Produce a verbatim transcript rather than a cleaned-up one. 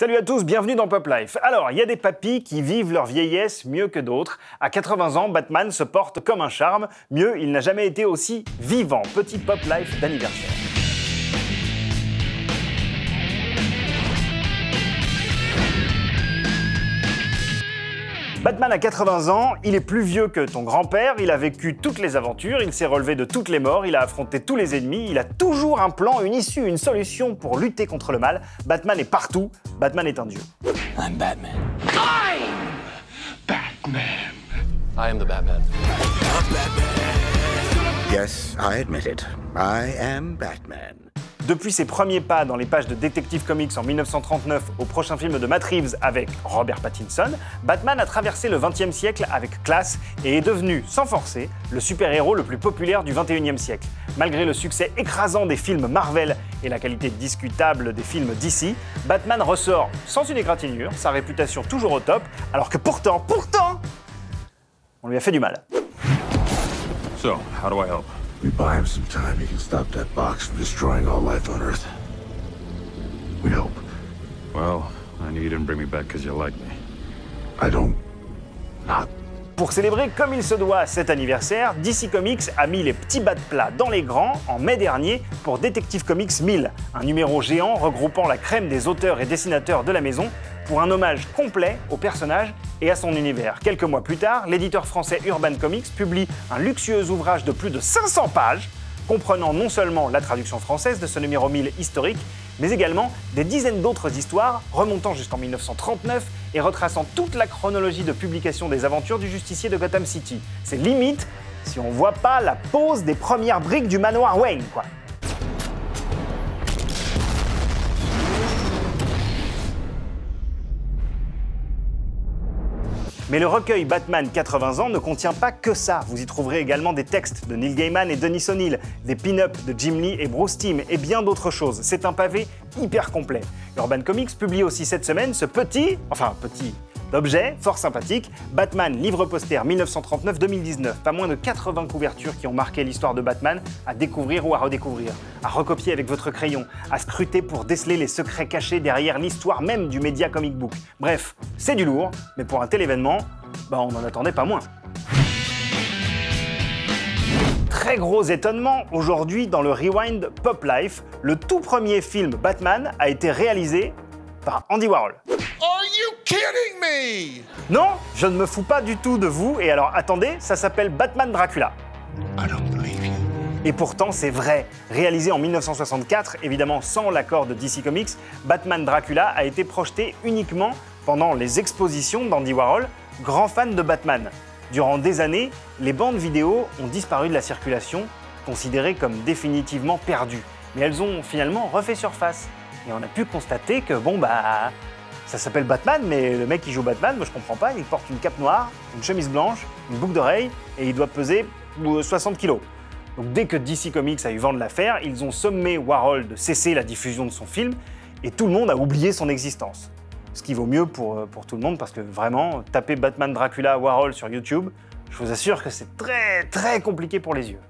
Salut à tous, bienvenue dans Pop Life. Alors, il y a des papis qui vivent leur vieillesse mieux que d'autres. À quatre-vingts ans, Batman se porte comme un charme. Mieux, il n'a jamais été aussi vivant. Petit Pop Life d'anniversaire. Batman a quatre-vingts ans, il est plus vieux que ton grand-père, il a vécu toutes les aventures, il s'est relevé de toutes les morts, il a affronté tous les ennemis, il a toujours un plan, une issue, une solution pour lutter contre le mal. Batman est partout, Batman est un dieu. I'm Batman. I'm Batman. I am the Batman. I'm Batman. Yes, I admit it. I am Batman. Depuis ses premiers pas dans les pages de Detective Comics en mille neuf cent trente-neuf au prochain film de Matt Reeves avec Robert Pattinson, Batman a traversé le vingtième siècle avec classe et est devenu, sans forcer, le super-héros le plus populaire du vingt-et-unième siècle. Malgré le succès écrasant des films Marvel et la qualité discutable des films D C, Batman ressort sans une égratignure, sa réputation toujours au top, alors que pourtant, pourtant, on lui a fait du mal. So, how do I help? We buy him some time, he can stop that box from destroying all life on Earth. We hope. Well, I knew you didn't bring me back because you liked me. I don't... not... Pour célébrer comme il se doit cet anniversaire, D C Comics a mis les petits bas de plat dans les grands en mai dernier pour Detective Comics mille, un numéro géant regroupant la crème des auteurs et dessinateurs de la maison pour un hommage complet au personnage et à son univers. Quelques mois plus tard, l'éditeur français Urban Comics publie un luxueux ouvrage de plus de cinq cents pages, comprenant non seulement la traduction française de ce numéro mille historique, mais également des dizaines d'autres histoires remontant jusqu'en mille neuf cent trente-neuf et retraçant toute la chronologie de publication des aventures du justicier de Gotham City. C'est limite si on voit pas la pose des premières briques du manoir Wayne, quoi. Mais le recueil Batman quatre-vingts ans ne contient pas que ça. Vous y trouverez également des textes de Neil Gaiman et Dennis O'Neil, des pin-up de Jim Lee et Bruce Timm, et bien d'autres choses. C'est un pavé hyper complet. Urban Comics publie aussi cette semaine ce petit, enfin petit, d'objet fort sympathique, Batman livre poster mille neuf cent trente-neuf à deux mille dix-neuf. Pas moins de quatre-vingts couvertures qui ont marqué l'histoire de Batman à découvrir ou à redécouvrir, à recopier avec votre crayon, à scruter pour déceler les secrets cachés derrière l'histoire même du média comic book. Bref, c'est du lourd, mais pour un tel événement, bah on n'en attendait pas moins. Très gros étonnement, aujourd'hui dans le Rewind Pop Life, le tout premier film Batman a été réalisé par Andy Warhol. Are you kidding me? Non, je ne me fous pas du tout de vous, et alors attendez, ça s'appelle Batman Dracula. I don't believe you. Et pourtant, c'est vrai. Réalisé en mille neuf cent soixante-quatre, évidemment sans l'accord de D C Comics, Batman Dracula a été projeté uniquement pendant les expositions d'Andy Warhol, grand fan de Batman. Durant des années, les bandes vidéo ont disparu de la circulation, considérées comme définitivement perdues. Mais elles ont finalement refait surface. Et on a pu constater que, bon bah... ça s'appelle Batman, mais le mec qui joue Batman, moi je comprends pas, il porte une cape noire, une chemise blanche, une boucle d'oreille, et il doit peser soixante kilos. Donc dès que D C Comics a eu vent de l'affaire, ils ont sommé Warhol de cesser la diffusion de son film, et tout le monde a oublié son existence. Ce qui vaut mieux pour, pour tout le monde, parce que vraiment, taper Batman Dracula Warhol sur YouTube, je vous assure que c'est très très compliqué pour les yeux.